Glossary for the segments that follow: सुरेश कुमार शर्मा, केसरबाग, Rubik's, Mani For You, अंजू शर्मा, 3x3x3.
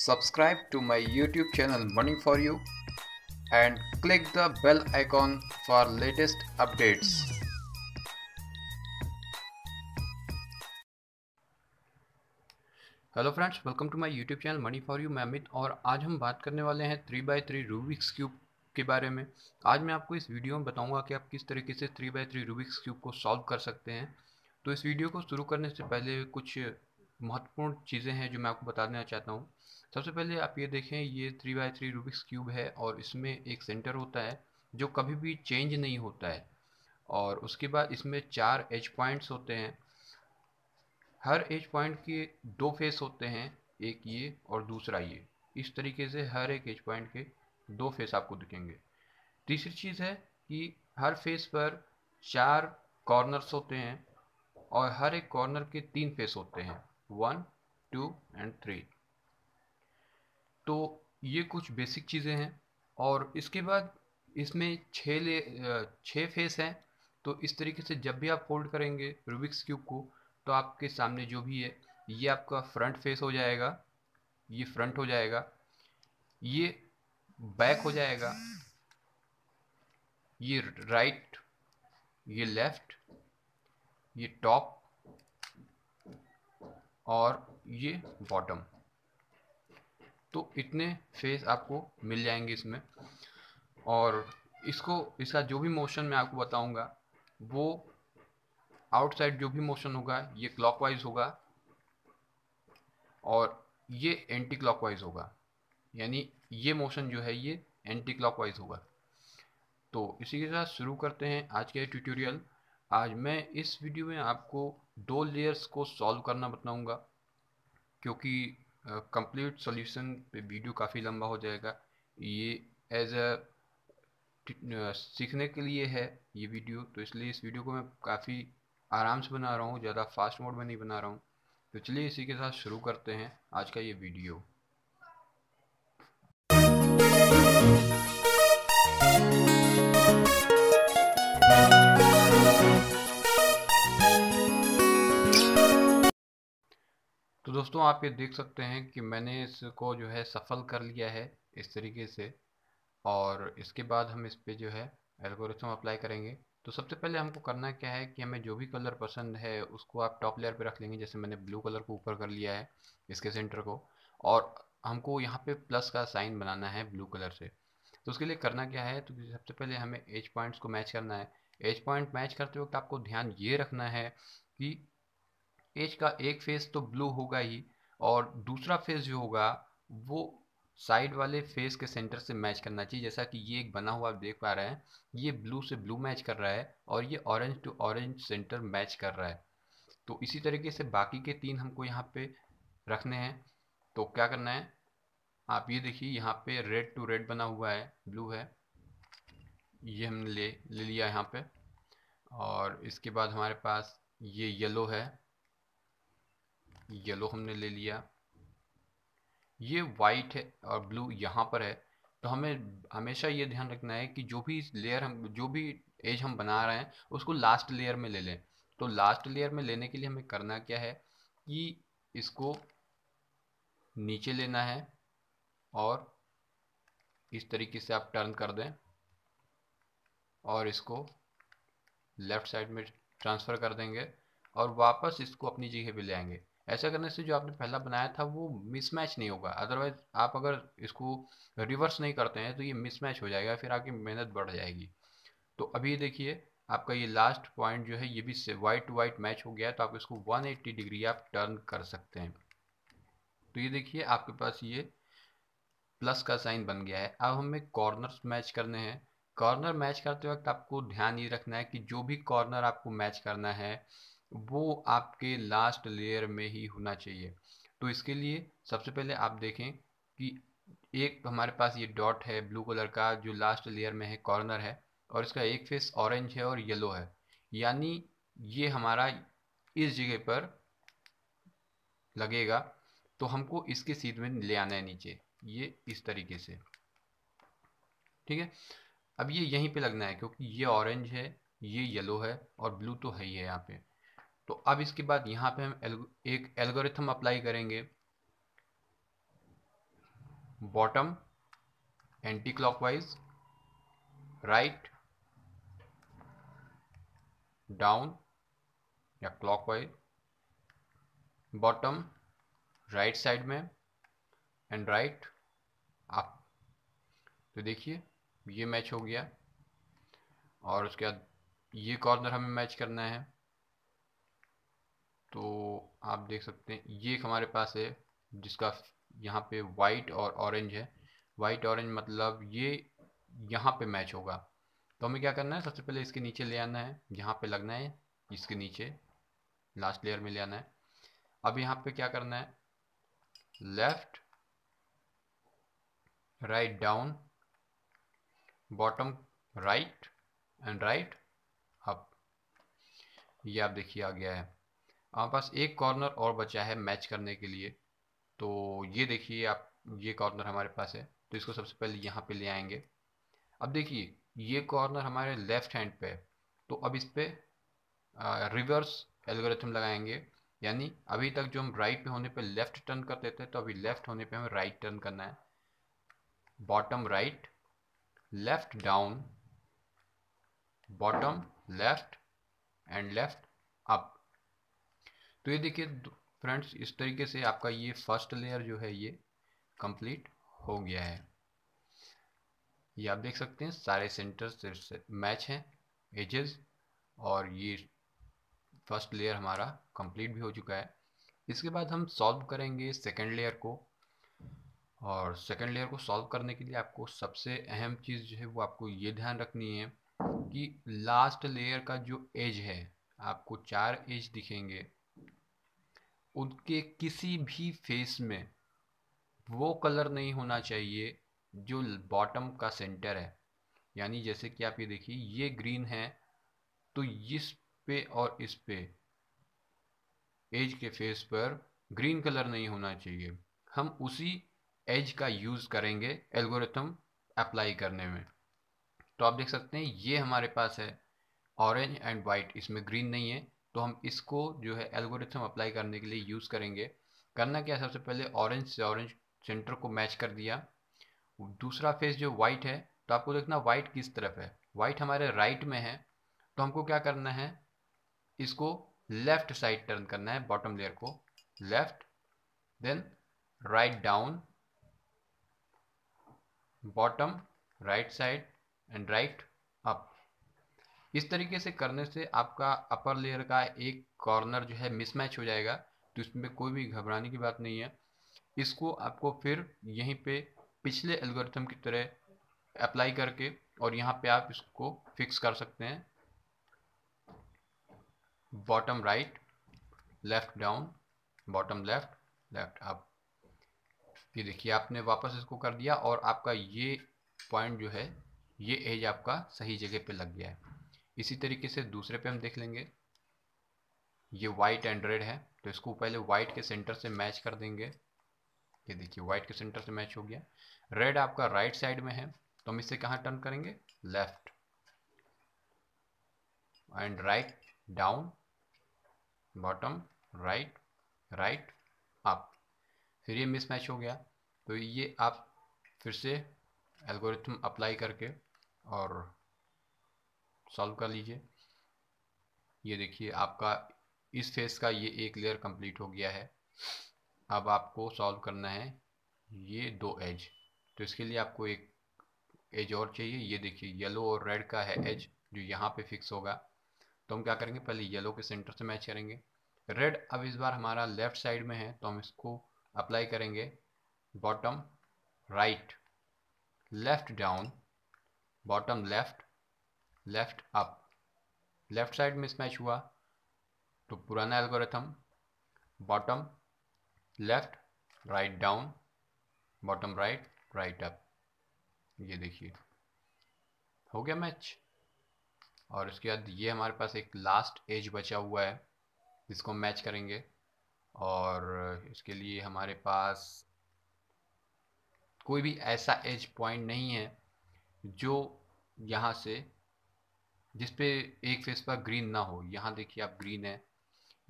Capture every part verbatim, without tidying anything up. Subscribe to my YouTube channel Money for You and click the bell icon for latest updates. Hello friends, welcome to my YouTube channel money for you. मैं अमित और आज हम बात करने वाले हैं three by three Rubik's cube के बारे में। आज मैं आपको इस वीडियो में बताऊंगा कि आप किस तरीके से three by three Rubik's cube को सॉल्व कर सकते हैं। तो इस वीडियो को शुरू करने से पहले कुछ महत्वपूर्ण चीज़ें हैं जो मैं आपको बता देना चाहता हूँ। सबसे पहले आप ये देखें, ये three by three Rubik's cube है और इसमें एक सेंटर होता है जो कभी भी चेंज नहीं होता है, और उसके बाद इसमें चार एज पॉइंट्स होते हैं। हर एज पॉइंट के दो फेस होते हैं, एक ये और दूसरा ये। इस तरीके से हर एक एज पॉइंट के दो फेस आपको दिखेंगे। तीसरी चीज़ है कि हर फेस पर चार कॉर्नर्स होते हैं और हर एक कॉर्नर के तीन फेस होते हैं, वन टू एंड थ्री। तो ये कुछ बेसिक चीज़ें हैं। और इसके बाद इसमें छः ले छः फेस हैं, तो इस तरीके से जब भी आप फोल्ड करेंगे रूबिक्स क्यूब को तो आपके सामने जो भी है ये आपका फ्रंट फेस हो जाएगा, ये फ्रंट हो जाएगा, ये बैक हो जाएगा, ये राइट, ये लेफ्ट, ये टॉप और ये बॉटम। तो इतने फेस आपको मिल जाएंगे इसमें। और इसको इसका जो भी मोशन मैं आपको बताऊंगा वो आउटसाइड जो भी मोशन होगा ये क्लॉकवाइज होगा और ये एंटी क्लॉकवाइज होगा, यानी ये मोशन जो है ये एंटी क्लॉकवाइज होगा। तो इसी के साथ शुरू करते हैं आज के ट्यूटोरियल। आज मैं इस वीडियो में आपको दो लेयर्स को सॉल्व करना बताऊंगा, क्योंकि कंप्लीट सॉल्यूशन पे वीडियो काफ़ी लंबा हो जाएगा। ये एज अ सीखने के लिए है ये वीडियो, तो इसलिए इस वीडियो को मैं काफ़ी आराम से बना रहा हूँ, ज़्यादा फास्ट मोड में नहीं बना रहा हूँ। तो चलिए इसी के साथ शुरू करते हैं आज का ये वीडियो। तो दोस्तों आप ये देख सकते हैं कि मैंने इसको जो है सफल कर लिया है इस तरीके से। और इसके बाद हम इस पर जो है एल्गोरिथम अप्लाई करेंगे। तो सबसे पहले हमको करना क्या है कि हमें जो भी कलर पसंद है उसको आप टॉप लेयर पे रख लेंगे। जैसे मैंने ब्लू कलर को ऊपर कर लिया है इसके सेंटर को, और हमको यहाँ पे प्लस का साइन बनाना है ब्लू कलर से। तो उसके लिए करना क्या है, तो सबसे पहले हमें एज पॉइंट्स को मैच करना है। एज पॉइंट मैच करते वक्त आपको ध्यान ये रखना है कि एज का एक फेस तो ब्लू होगा ही, और दूसरा फेस जो होगा वो साइड वाले फेस के सेंटर से मैच करना चाहिए। जैसा कि ये एक बना हुआ आप देख पा रहे हैं, ये ब्लू से ब्लू मैच कर रहा है और ये orange to orange centre match कर रहा है। तो इसी तरीके से बाकी के तीन हमको यहाँ पे रखने हैं। तो क्या करना है, आप ये देखिए यहाँ पे रेड टू रेड बना हुआ है, ब्लू है, ये हमने ले ले लिया यहाँ पे। और इसके बाद हमारे पास ये येलो है, येलो हमने ले लिया, ये वाइट है और ब्लू यहाँ पर है। तो हमें हमेशा ये ध्यान रखना है कि जो भी लेयर हम जो भी एज हम बना रहे हैं उसको लास्ट लेयर में ले लें। तो लास्ट लेयर में लेने के लिए हमें करना क्या है कि इसको नीचे लेना है और इस तरीके से आप टर्न कर दें और इसको लेफ़्ट साइड में ट्रांसफ़र कर देंगे और वापस इसको अपनी जगह पे ले आएंगे। ऐसा करने से जो आपने पहला बनाया था वो मिसमैच नहीं होगा। अदरवाइज आप अगर इसको रिवर्स नहीं करते हैं तो ये मिसमैच हो जाएगा, फिर आपकी मेहनत बढ़ जाएगी। तो अभी देखिए आपका ये लास्ट पॉइंट जो है ये भी वाइट टू वाइट मैच हो गया है, तो आप इसको एक सौ अस्सी डिग्री आप टर्न कर सकते हैं। तो ये देखिए आपके पास ये प्लस का साइन बन गया है। अब हमें कॉर्नर्स मैच करने हैं। कॉर्नर मैच करते वक्त आपको ध्यान ये रखना है कि जो भी कॉर्नर आपको मैच करना है वो आपके लास्ट लेयर में ही होना चाहिए। तो इसके लिए सबसे पहले आप देखें कि एक हमारे पास ये डॉट है ब्लू कलर का जो लास्ट लेयर में है, कॉर्नर है, और इसका एक फेस ऑरेंज है और येलो है, यानी ये हमारा इस जगह पर लगेगा। तो हमको इसके सीध में ले आना है नीचे, ये इस तरीके से, ठीक है। अब ये यहीं पे लगना है क्योंकि ये ऑरेंज है, ये येलो है और ब्लू तो है ही है यहाँ पे। तो अब इसके बाद यहाँ पे हम एक एल्गोरिथम अप्लाई करेंगे। Bottom, anti clockwise, right, down या क्लॉकवाइज, बॉटम राइट साइड में एंड राइट अप। तो देखिए ये मैच हो गया और उसके बाद ये कॉर्नर हमें मैच करना है। तो आप देख सकते हैं ये हमारे पास है जिसका यहाँ पे वाइट और ऑरेंज है। वाइट ऑरेंज मतलब ये यहाँ पे मैच होगा। तो हमें क्या करना है, सबसे पहले इसके नीचे ले आना है, यहाँ पे लगना है, इसके नीचे लास्ट लेयर में ले आना है। अब यहाँ पे क्या करना है, left, right down, bottom right and right up. ये आप देखिए आ गया है। हमारे पास एक कॉर्नर और बचा है मैच करने के लिए। तो ये देखिए आप, ये कॉर्नर हमारे पास है तो इसको सबसे पहले यहाँ पे ले आएंगे। अब देखिए ये कॉर्नर हमारे लेफ्ट हैंड पे है, तो अब इस पे रिवर्स एल्गोरिथम लगाएंगे, यानी अभी तक जो हम राइट पे होने पे लेफ्ट टर्न करते थे, तो अभी लेफ्ट होने पे हमें राइट टर्न करना है। Bottom right, left down, bottom left and left up. तो ये देखिए फ्रेंड्स, इस तरीके से आपका ये फर्स्ट लेयर जो है ये कंप्लीट हो गया है। ये आप देख सकते हैं सारे सेंटर्स मैच हैं, एजेस, और ये फर्स्ट लेयर हमारा कंप्लीट भी हो चुका है। इसके बाद हम सॉल्व करेंगे सेकंड लेयर को, और सेकंड लेयर को सॉल्व करने के लिए आपको सबसे अहम चीज़ जो है वो आपको ये ध्यान रखनी है कि लास्ट लेयर का जो एज है, आपको चार एज दिखेंगे, उनके किसी भी फेस में वो कलर नहीं होना चाहिए जो बॉटम का सेंटर है। यानी जैसे कि आप ये देखिए, ये ग्रीन है तो इस पे और इस पे एज के फेस पर ग्रीन कलर नहीं होना चाहिए। हम उसी एज का यूज़ करेंगे एल्गोरिथम अप्लाई करने में। तो आप देख सकते हैं ये हमारे पास है ऑरेंज एंड वाइट, इसमें ग्रीन नहीं है, तो हम इसको जो है एल्गोरिथम अप्लाई करने के लिए यूज़ करेंगे। करना क्या है, सबसे पहले ऑरेंज से ऑरेंज सेंटर को मैच कर दिया। दूसरा फेस जो वाइट है, तो आपको देखना वाइट किस तरफ है, वाइट हमारे राइट में है, तो हमको क्या करना है, इसको लेफ्ट साइड टर्न करना है, बॉटम लेयर को left, then right down, bottom right side and right up. इस तरीके से करने से आपका अपर लेयर का एक कॉर्नर जो है मिसमैच हो जाएगा, तो इसमें कोई भी घबराने की बात नहीं है। इसको आपको फिर यहीं पे पिछले एल्गोरिथम की तरह अप्लाई करके और यहाँ पे आप इसको फिक्स कर सकते हैं। Bottom right, left down, bottom left, left up. ये देखिए आपने वापस इसको कर दिया और आपका ये पॉइंट जो है, ये एज आपका सही जगह पे लग गया है। इसी तरीके से दूसरे पे हम देख लेंगे, ये वाइट एंड रेड है तो इसको पहले वाइट के सेंटर से मैच कर देंगे। ये देखिए वाइट के सेंटर से मैच हो गया। रेड आपका राइट साइड में है तो हम इससे कहाँ टर्न करेंगे, left and right down, bottom right, right up. फिर ये मिसमैच हो गया, तो ये आप फिर से एल्गोरिथम अप्लाई करके और सॉल्व कर लीजिए। ये देखिए आपका इस फेस का ये एक लेयर कंप्लीट हो गया है। अब आपको सॉल्व करना है ये दो एज, तो इसके लिए आपको एक एज और चाहिए। ये देखिए येलो और रेड का है एज जो यहाँ पे फिक्स होगा, तो हम क्या करेंगे, पहले येलो के सेंटर से मैच करेंगे। रेड अब इस बार हमारा लेफ्ट साइड में है तो हम इसको अप्लाई करेंगे, bottom right, left down, bottom left, left up. Left side में मिसमैच हुआ तो पुराना algorithm, bottom left, right down, bottom right, right up. ये देखिए हो गया मैच। और इसके बाद ये हमारे पास एक लास्ट एज बचा हुआ है जिसको मैच करेंगे, और इसके लिए हमारे पास कोई भी ऐसा एज पॉइंट नहीं है जो यहाँ से, जिस पे एक फेस पर ग्रीन ना हो। यहाँ देखिए आप ग्रीन है,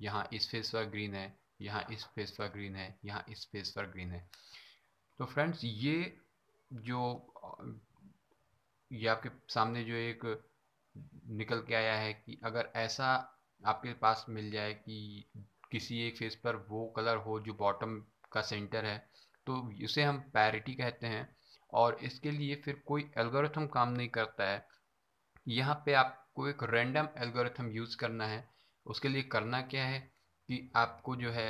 यहाँ इस फेस पर ग्रीन है, यहाँ इस फेस पर ग्रीन है, यहाँ इस फेस पर ग्रीन है। तो फ्रेंड्स ये जो ये आपके सामने जो एक निकल के आया है कि अगर ऐसा आपके पास मिल जाए कि किसी एक फेस पर वो कलर हो जो बॉटम का सेंटर है तो इसे हम पैरिटी कहते हैं। और इसके लिए फिर कोई एल्गोरिथम काम नहीं करता है, यहाँ पे आपको एक रैंडम एल्गोरिथम यूज़ करना है। उसके लिए करना क्या है कि आपको जो है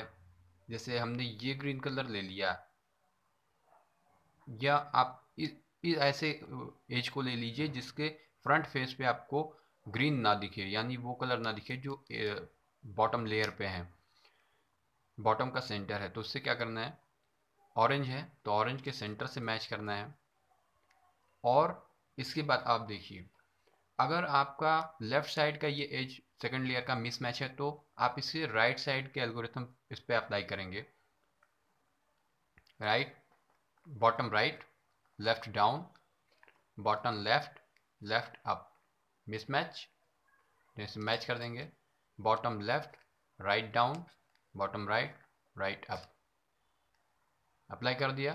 जैसे हमने ये ग्रीन कलर ले लिया या आप इस, इस ऐसे एज को ले लीजिए जिसके फ्रंट फेस पे आपको ग्रीन ना दिखे, यानी वो कलर ना दिखे जो बॉटम लेयर पे है, बॉटम का सेंटर है। तो उससे क्या करना है, ऑरेंज है तो ऑरेंज के सेंटर से मैच करना है। और इसके बाद आप देखिए अगर आपका लेफ़्ट साइड का ये एज सेकंड लेयर का मिसमैच है तो आप इसे राइट साइड के एल्गोरिथम इस पर अप्लाई करेंगे। Right bottom right, left down, bottom left, left up, mismatch जैसे मैच कर देंगे। Bottom left, right down, bottom right, right up, apply कर दिया।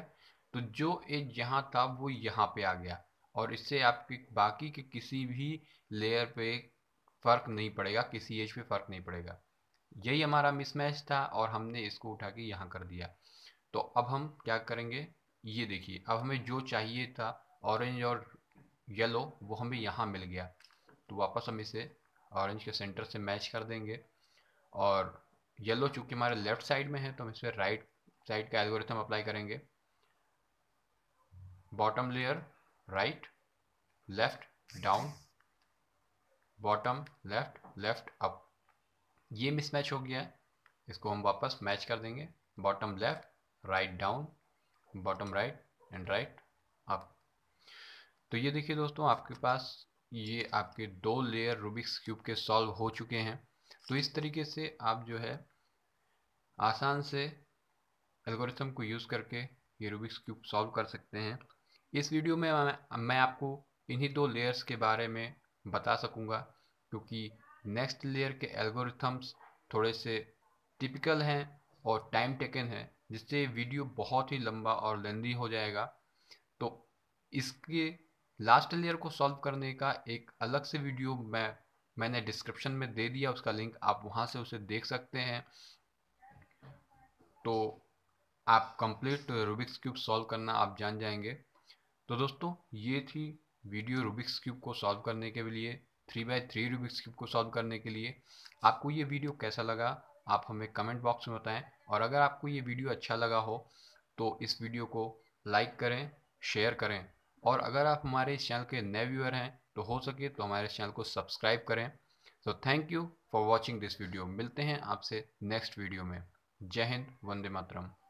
तो जो एज यहाँ था वो यहाँ पे आ गया और इससे आपके बाकी के किसी भी लेयर पे फ़र्क नहीं पड़ेगा, किसी एज पे फ़र्क नहीं पड़ेगा। यही हमारा मिसमैच था और हमने इसको उठा के यहाँ कर दिया। तो अब हम क्या करेंगे, ये देखिए अब हमें जो चाहिए था ऑरेंज और येलो वो हमें यहाँ मिल गया। तो वापस हम इसे ऑरेंज के सेंटर से मैच कर देंगे और येलो चूँकि हमारे लेफ़्ट साइड में है तो हम इस पर राइट साइड का एल्गोरिथम अप्लाई करेंगे। Bottom layer right, left down, bottom left, left up. ये मिसमैच हो गया है, इसको हम वापस मैच कर देंगे। Bottom left, right down, bottom right and right up. तो ये देखिए दोस्तों आपके पास ये आपके दो लेयर रूबिक्स क्यूब के सॉल्व हो चुके हैं। तो इस तरीके से आप जो है आसान से एल्गोरिथम को यूज़ करके ये रूबिक्स क्यूब सॉल्व कर सकते हैं। इस वीडियो में मैं आपको इन्हीं दो लेयर्स के बारे में बता सकूंगा क्योंकि नेक्स्ट लेयर के एल्गोरिथम्स थोड़े से टिपिकल हैं और टाइम टेकन है जिससे वीडियो बहुत ही लंबा और लेंदी हो जाएगा। तो इसके लास्ट लेयर को सॉल्व करने का एक अलग से वीडियो मैं मैंने डिस्क्रिप्शन में दे दिया, उसका लिंक आप वहां से उसे देख सकते हैं। तो आप कंप्लीट रूबिक्स क्यूब सॉल्व करना आप जान जाएंगे। तो दोस्तों ये थी वीडियो रूबिक्स क्यूब को सॉल्व करने के लिए, three by three Rubik's cube को सॉल्व करने के लिए। आपको ये वीडियो कैसा लगा आप हमें कमेंट बॉक्स में बताएं। और अगर आपको ये वीडियो अच्छा लगा हो तो इस वीडियो को लाइक करें, शेयर करें। और अगर आप हमारे इस चैनल के नए व्यूअर हैं तो हो सके तो हमारे चैनल को सब्सक्राइब करें। तो thank you for watching this video. मिलते हैं आपसे नेक्स्ट वीडियो में। जय हिंद, वंदे मातरम।